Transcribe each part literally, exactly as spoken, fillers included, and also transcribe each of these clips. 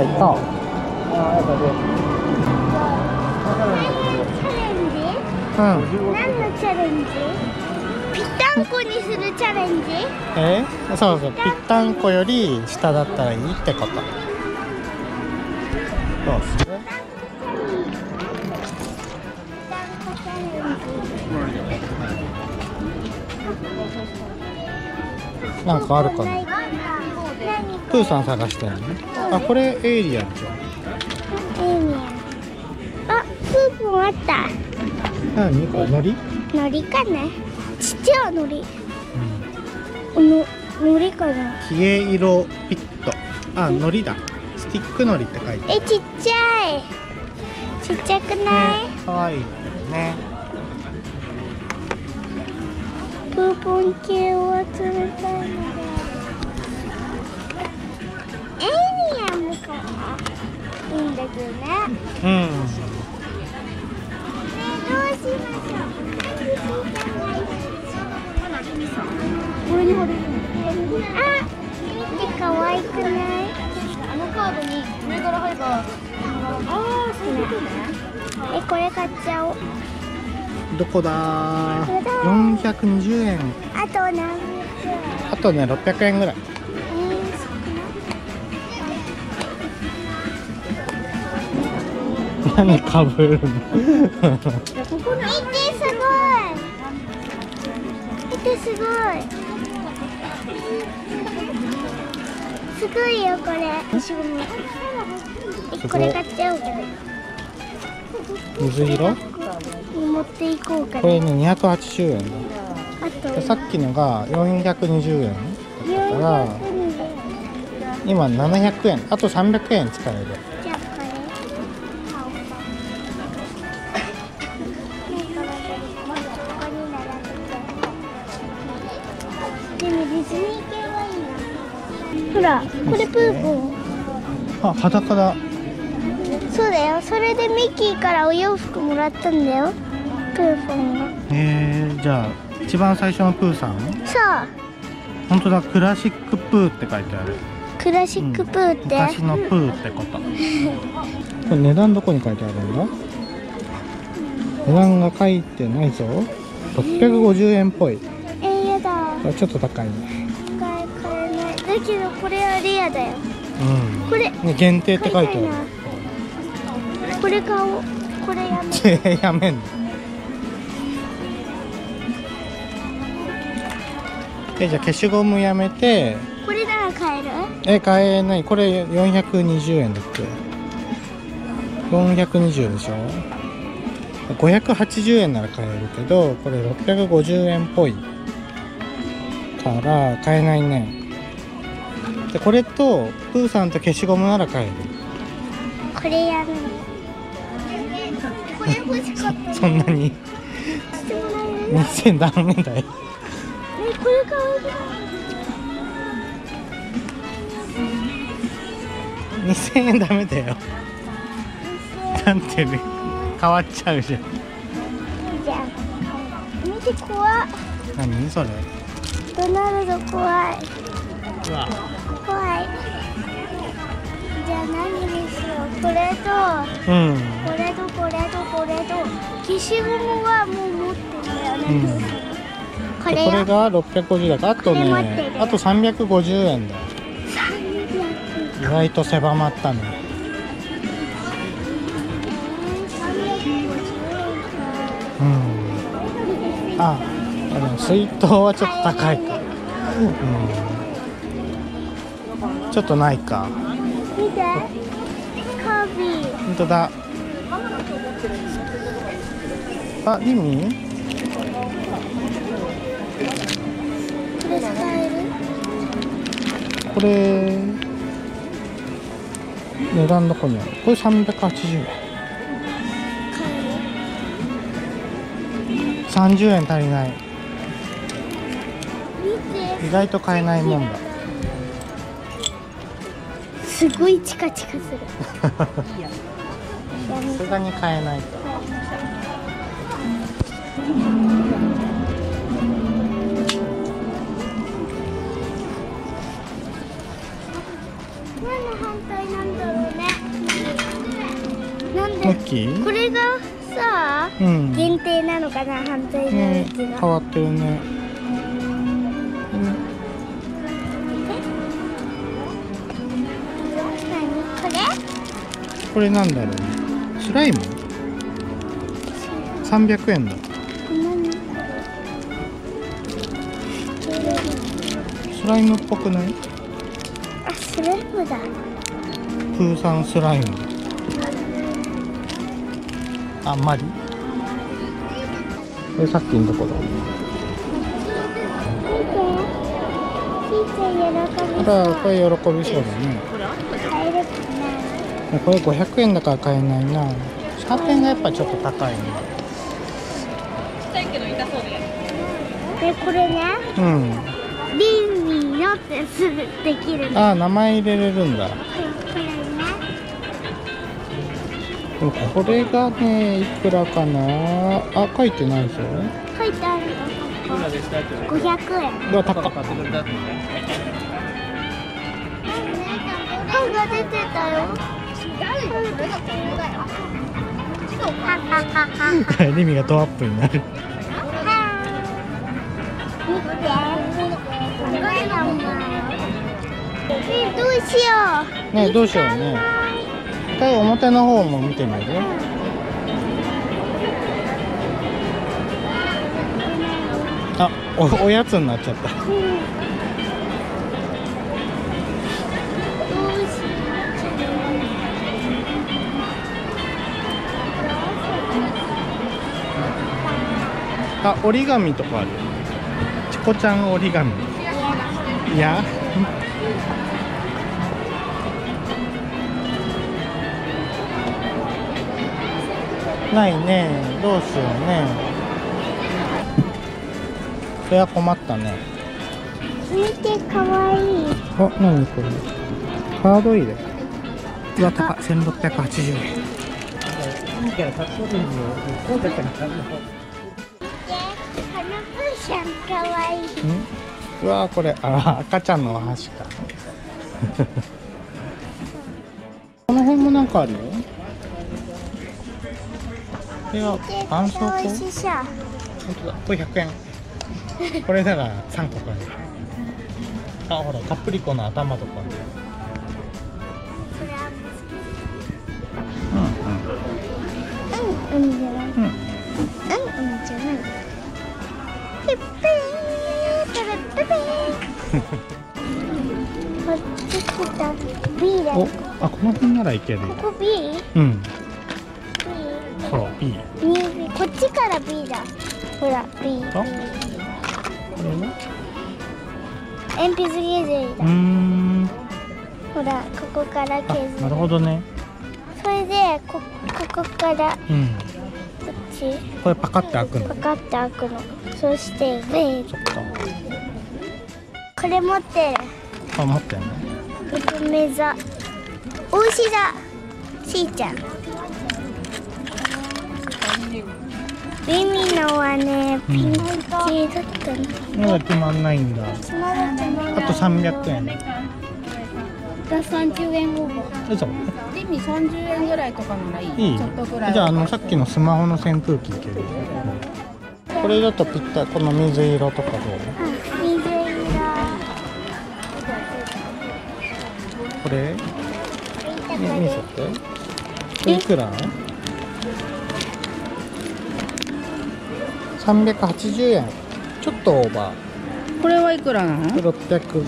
菜と何のチャレンジ？ぴったんこにするチャレンジ？え？そうそう、ぴったんこより下だったらいいってこと。どうする？なんかあるかな。プーさん探してるのね。あ、これエイリアンじゃん。エイリアン。あ、スープもあった。何これ、海苔？海苔かね。ちっちゃい海苔。うん、の海苔かな。消え色ピット。あ、海苔だ。スティック海苔って書いてある。え、ちっちゃい。ちっちゃくない？ね、可愛いね。プーポン系は冷たいので。エイリアンもかいいんだけどね。うん。ね、どうしましょう。これにも出る。あ、見て可愛くない？あのカードに上から入るから。ああ、そういうことね。え、これ買っちゃおう。どこだー。よんひゃくにじゅうえん。あと何円？あとね、ろっぴゃくえんぐらい。何かぶるの？見てすごい。見てすごい。すごいよこれ。これ買っちゃおうかな。水色？持っていこうかな。これねにひゃくはちじゅうえん。あとさっきのがよんひゃくにじゅうえんだったから、今ななひゃくえん。あとさんびゃくえん使える。ほら、これプーポン。あ、裸だ。そうだよ、それでミッキーからお洋服もらったんだよ、プーポンが。えー、じゃあ一番最初のプーさん。そう。本当だ、クラシックプーって書いてある。クラシックプーって、うん、昔のプーってこと。これ値段どこに書いてあるんだ？値段が書いてないぞ。ろっぴゃくごじゅうえんっぽい。えー、やだ。これちょっと高いね。だけどこれはレアだよ。うん、これ、ね、限定って書いてある。これ買おう。これやめん。やめんの。え、じゃあ消しゴムやめて。これなら買える？え、買えない。これよんひゃくにじゅうえんだっけ？よんひゃくにじゅうでしょ？ごひゃくはちじゅうえんなら買えるけど、これろっぴゃくごじゅうえんっぽいから買えないね。でこれとプーさんと消しゴムなら買える。これやる。これ欲しかった、ね。そんなに。にせんダメだよ。え、これ買う。にせんえんダメだよ。なんてね、変わっちゃうじゃん。じゃあ見て、怖っ。何それ。ドナルド怖い。うわ。怖い。じゃあ何にしよう。これと、うん、これとこれとこれと消しゴムはもう持ってるよね、うん、これよ。これがろっぴゃくごじゅうだからあとね、あとさんびゃくごじゅうえんだよ。意外と狭まったね。うん、あ、でも水筒はちょっと高いか、うん、ちょっとないか。見て、カービィ。本当だ。あ、リミ。これ使える？これ。値段どこにある？これさんびゃくはちじゅうえん。さんじゅうえん足りない。見て。意外と買えないもんだ。すごいチカチカする。さすがに買えないと。何の反対なんだろうね。ラッキー？これがさ、うん、限定なのかな、反対のやつが、ね、変わってるね、うん、え、何これ？これなんだろうね、スライム？さんびゃくえんだ。スライムっぽくない？あ、スライムだ。プーさんスライム。あんまり。これさっきのとこだ。あら、これ喜びそうだね。これごひゃくえんだから買えないな。シャーペンがやっぱちょっと高いね。ちっちゃいけど痛そうで。で、これね。うん。リンミのってすぐできる。ああ、名前入れれるんだ。これがね、いくらかな。あ、書いてないぞ。書いてあるよ。五百円。うわ、高っ。本が出てたよ。リミがドアップになる。ね、どうしよう。ね、どうしようね。一回表の方も見てみる。あ、お、おやつになっちゃった。あ、折り紙とかある。チコちゃん折り紙。いや。ないね、どうしようね。それは困ったね。見て、可愛い。あ、なにこれ。カード入れ。うわ、高っ、千六百八十円。見て、花風ちゃん可愛い。うわ、これ、あ、赤ちゃんのお箸か。この辺もなんかあるよ。これは絆創膏。本当だ。これひゃくえん。これならさんこ買える。あ、ほらカプリコの頭とか。うんうん。うんうんじゃない。うんうんじゃない。ペッペー、ペッペー。こっち来た。Bだ。お、あ、この辺ならいける。ここ B？ うん。ほら B。こっちから B だ。ほら B。あ、これね。鉛筆削りだ。うん。ほらここから削る。なるほどね。それでこここから。うん。こっち。これパカって開くの。パカって開くの。そしてB。そっか。これ持ってる。あ、持ってるね。これ目座。お牛だ。しーちゃん。リミのはね、ピンキーだったの。まだ決まんないんだ。あとさんびゃくえん。さんじゅうえんオーバー。嘘。リミさんじゅうえんぐらいとかならいい。ちょっとぐらい。じゃあ、あのさっきのスマホの扇風機いける。これだとぴったり、この水色とかどう？水色。これ？見せて。これいくら？さんびゃくはちじゅうえん、ちょっとオーバー。これはいくらなの？ろっぴゃく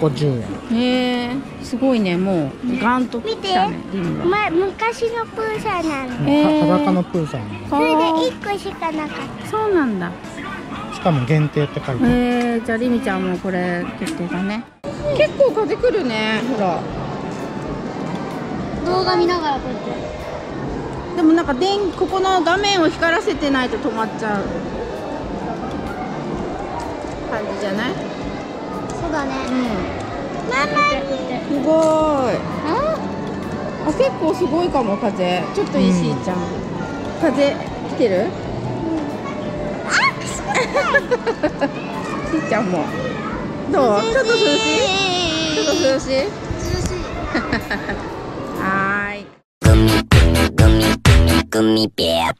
ごじゅうえん。へえ、すごいね、もうガンときたね。見て、ま、昔のプーさんなの。えー、裸のプーさんなの。それでいっこしかなかった。そうなんだ。しかも限定って書いてある。へえー、じゃありみちゃんもこれ決定だね。結構風来るね、ほら動画見ながらこうやって。でもなんかでんここの画面を光らせてないと止まっちゃう感じじゃない？そうだね。うん。ママに。すごい。ああ、結構すごいかも風。ちょっといいしーちゃん。風来てる？うん、あ、すごい。しーちゃんも。どう？ちょっと涼しい？ちょっと涼しい？涼しい。はーい。組部屋。